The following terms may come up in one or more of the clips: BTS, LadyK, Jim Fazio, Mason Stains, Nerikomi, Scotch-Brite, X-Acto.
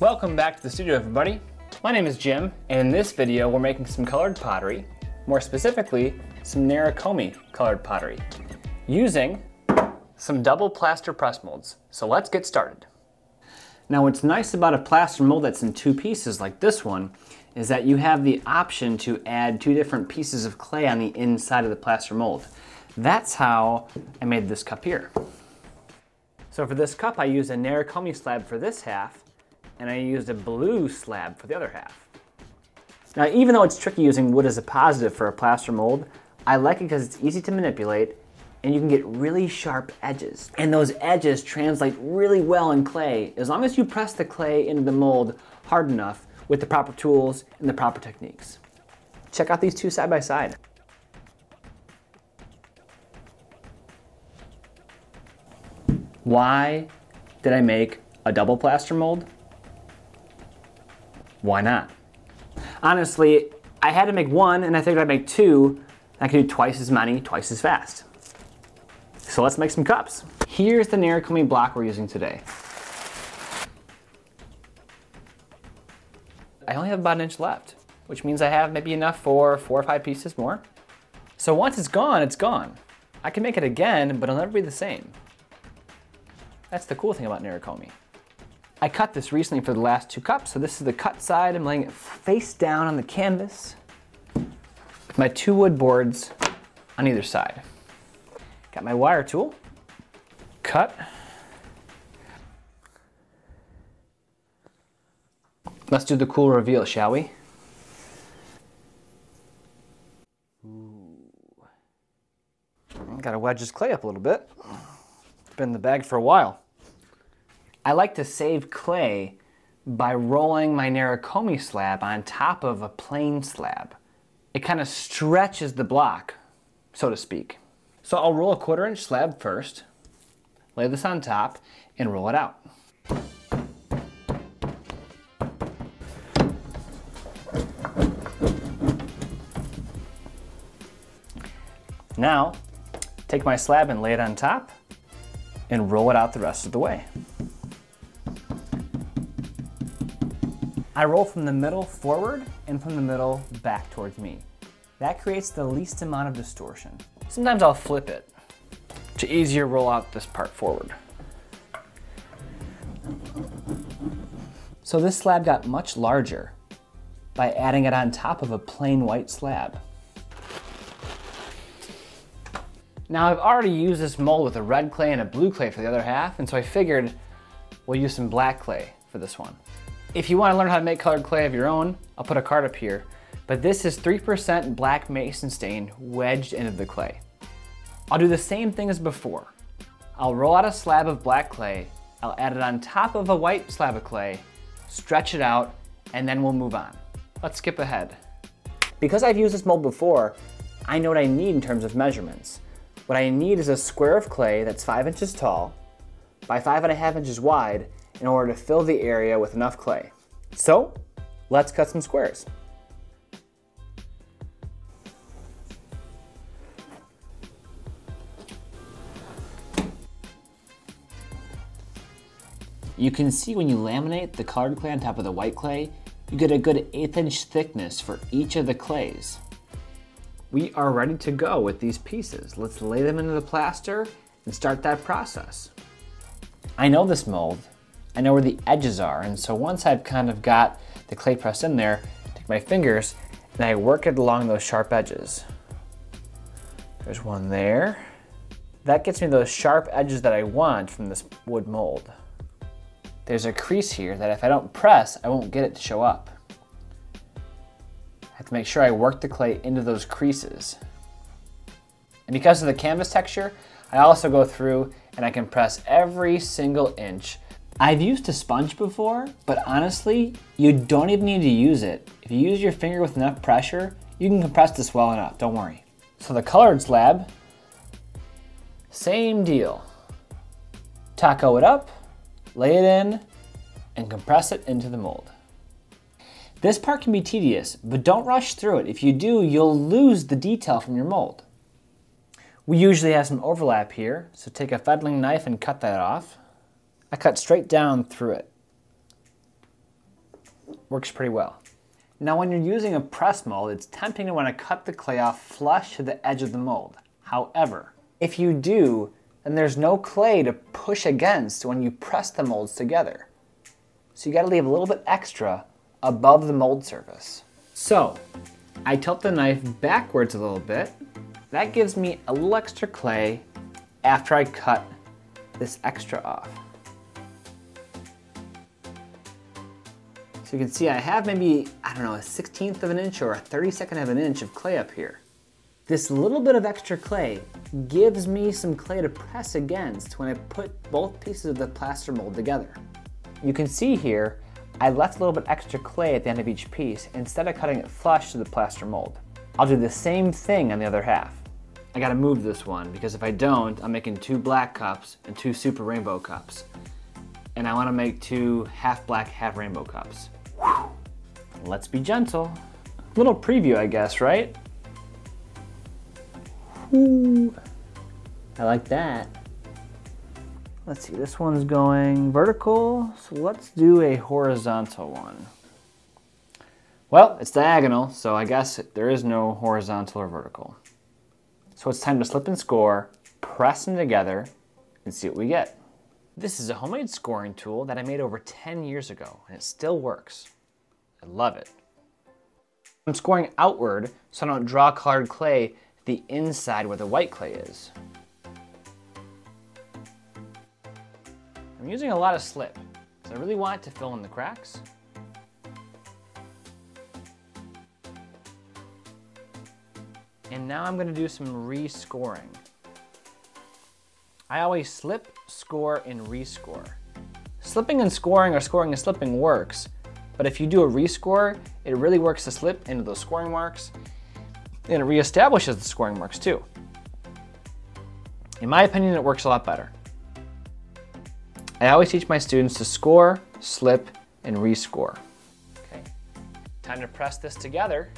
Welcome back to the studio, everybody. My name is Jim, and in this video we're making some colored pottery, more specifically some Nerikomi colored pottery, using some double plaster press molds. So let's get started. Now what's nice about a plaster mold that's in two pieces like this one is that you have the option to add two different pieces of clay on the inside of the plaster mold. That's how I made this cup here. So for this cup I used a Nerikomi slab for this half, and I used a blue slab for the other half. Now even though it's tricky using wood as a positive for a plaster mold, I like it because it's easy to manipulate and you can get really sharp edges. And those edges translate really well in clay as long as you press the clay into the mold hard enough with the proper tools and the proper techniques. Check out these two side by side. Why did I make a double plaster mold? Why not? Honestly, I had to make one and I figured I'd make two. I could do twice as many, twice as fast. So let's make some cups. Here's the Nerikomi block we're using today. I only have about an inch left, which means I have maybe enough for 4 or 5 pieces more. So once it's gone, it's gone. I can make it again, but it'll never be the same. That's the cool thing about Nerikomi. I cut this recently for the last 2 cups, so this is the cut side. I'm laying it face down on the canvas with my 2 wood boards on either side. Got my wire tool, cut. Let's do the cool reveal, shall we? Ooh. Gotta wedge this clay up a little bit. It's been in the bag for a while. I like to save clay by rolling my Nerikomi slab on top of a plain slab. It kind of stretches the block, so to speak. So I'll roll a 1/4 inch slab first, lay this on top, and roll it out. Now, take my slab and lay it on top, and roll it out the rest of the way. I roll from the middle forward and from the middle back towards me. That creates the least amount of distortion. Sometimes I'll flip it to easier roll out this part forward. So this slab got much larger by adding it on top of a plain white slab. Now I've already used this mold with a red clay and a blue clay for the other half, and so I figured we'll use some black clay for this one. If you want to learn how to make colored clay of your own, I'll put a card up here, but this is 3% black Mason stain wedged into the clay. I'll do the same thing as before. I'll roll out a slab of black clay, I'll add it on top of a white slab of clay, stretch it out, and then we'll move on. Let's skip ahead. Because I've used this mold before, I know what I need in terms of measurements. What I need is a square of clay that's 5 inches tall by 5.5 inches wide in order to fill the area with enough clay. So let's cut some squares. You can see when you laminate the colored clay on top of the white clay, you get a good 1/8 inch thickness for each of the clays. We are ready to go with these pieces. Let's lay them into the plaster and start that process. I know this mold. I know where the edges are, and so once I've kind of got the clay pressed in there, I take my fingers and I work it along those sharp edges. There's one there. That gets me those sharp edges that I want from this wood mold. There's a crease here that if I don't press, I won't get it to show up. I have to make sure I work the clay into those creases. And because of the canvas texture, I also go through and I can press every single inch. I've used a sponge before, but honestly, you don't even need to use it. If you use your finger with enough pressure, you can compress this well enough, don't worry. So the colored slab, same deal. Taco it up, lay it in, and compress it into the mold. This part can be tedious, but don't rush through it. If you do, you'll lose the detail from your mold. We usually have some overlap here, so take a fiddling knife and cut that off. I cut straight down through it. works pretty well. Now when you're using a press mold, it's tempting to want to cut the clay off flush to the edge of the mold. However, if you do, then there's no clay to push against when you press the molds together. So you gotta leave a little bit extra above the mold surface. So I tilt the knife backwards a little bit. That gives me a little extra clay after I cut this extra off. So you can see I have maybe, I don't know, a 1/16th of an inch or a 1/32nd of an inch of clay up here. This little bit of extra clay gives me some clay to press against when I put both pieces of the plaster mold together. You can see here, I left a little bit extra clay at the end of each piece instead of cutting it flush to the plaster mold. I'll do the same thing on the other half. I gotta move this one because if I don't, I'm making 2 black cups and 2 super rainbow cups. And I wanna make 2 half black, half rainbow cups. Let's be gentle. Little preview, I guess, right? Ooh, I like that. Let's see, this one's going vertical, so let's do a horizontal one. Well, it's diagonal, so I guess there is no horizontal or vertical. So it's time to slip and score, press them together, and see what we get. This is a homemade scoring tool that I made over 10 years ago, and it still works. I love it. I'm scoring outward so I don't draw colored clay the inside where the white clay is. I'm using a lot of slip because I really want to fill in the cracks. And now I'm going to do some re-scoring. I always slip, score, and re-score. Slipping and scoring or scoring and slipping works, but if you do a re-score, it really works the slip into those scoring marks, and it reestablishes the scoring marks too. In my opinion, it works a lot better. I always teach my students to score, slip, and rescore. Okay, time to press this together.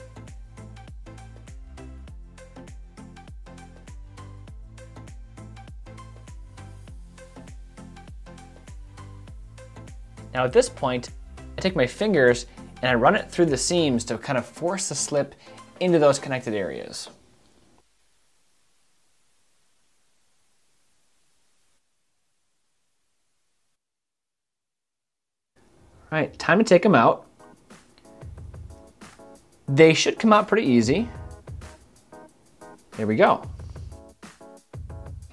Now at this point, I take my fingers and I run it through the seams to kind of force the slip into those connected areas. All right, time to take them out. They should come out pretty easy. There we go.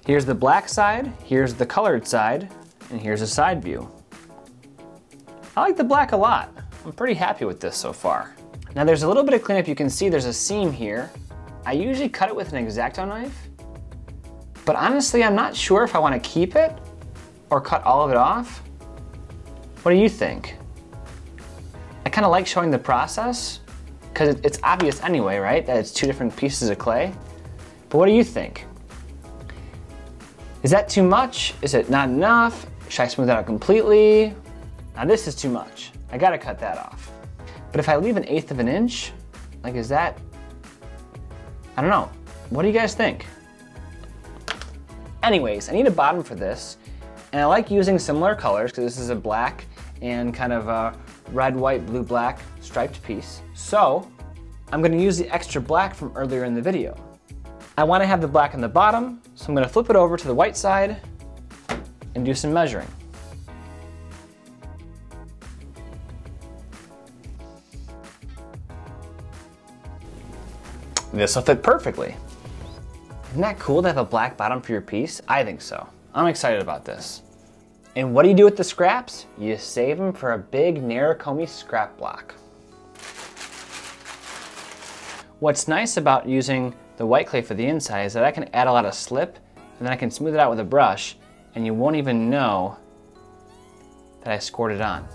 Here's the black side, here's the colored side, and here's a side view. I like the black a lot. I'm pretty happy with this so far. Now there's a little bit of cleanup. You can see there's a seam here. I usually cut it with an X-Acto knife, but honestly, I'm not sure if I want to keep it or cut all of it off. What do you think? I kind of like showing the process because it's obvious anyway, right? That it's 2 different pieces of clay. But what do you think? Is that too much? Is it not enough? Should I smooth that out completely? Now this is too much. I gotta cut that off. But if I leave an 1/8 of an inch, like is that, I don't know. What do you guys think? Anyways, I need a bottom for this, and I like using similar colors because this is a black and kind of a red, white, blue, black striped piece. So I'm gonna use the extra black from earlier in the video. I wanna have the black on the bottom, so I'm gonna flip it over to the white side and do some measuring. This will fit perfectly. Isn't that cool to have a black bottom for your piece? I think so. I'm excited about this. And what do you do with the scraps? You save them for a big Nerikomi scrap block. What's nice about using the white clay for the inside is that I can add a lot of slip and then I can smooth it out with a brush and you won't even know that I scored it on.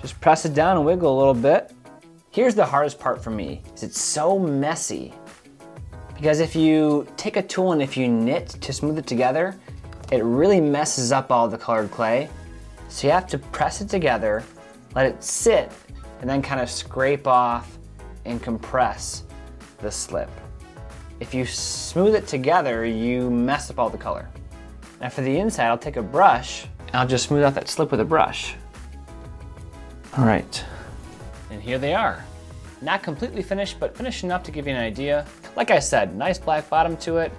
Just press it down and wiggle a little bit. Here's the hardest part for me, is it's so messy. Because if you take a tool and if you knit to smooth it together, it really messes up all the colored clay. So you have to press it together, let it sit, and then kind of scrape off and compress the slip. If you smooth it together, you mess up all the color. Now for the inside, I'll take a brush and I'll just smooth out that slip with a brush. All right. And here they are. Not completely finished, but finished enough to give you an idea. Like I said, nice black bottom to it.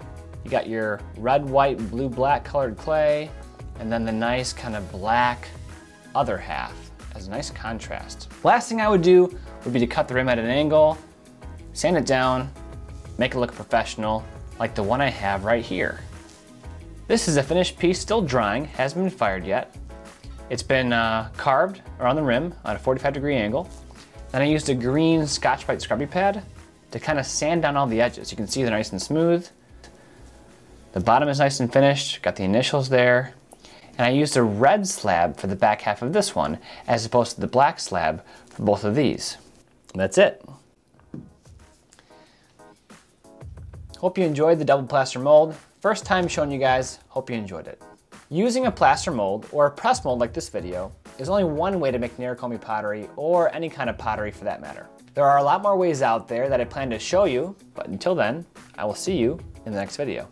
You got your red, white, blue, black colored clay, and then the nice kind of black other half as a nice contrast. Last thing I would do would be to cut the rim at an angle, sand it down, make it look professional, like the one I have right here. This is a finished piece, still drying, hasn't been fired yet. It's been carved around the rim on a 45-degree angle. Then I used a green Scotch-Brite scrubby pad to kind of sand down all the edges. You can see they're nice and smooth. The bottom is nice and finished, got the initials there. And I used a red slab for the back half of this one, as opposed to the black slab for both of these. And that's it. Hope you enjoyed the double plaster mold. First time showing you guys, hope you enjoyed it. Using a plaster mold or a press mold like this video is only one way to make Nerikomi pottery or any kind of pottery for that matter. There are a lot more ways out there that I plan to show you, but until then, I will see you in the next video.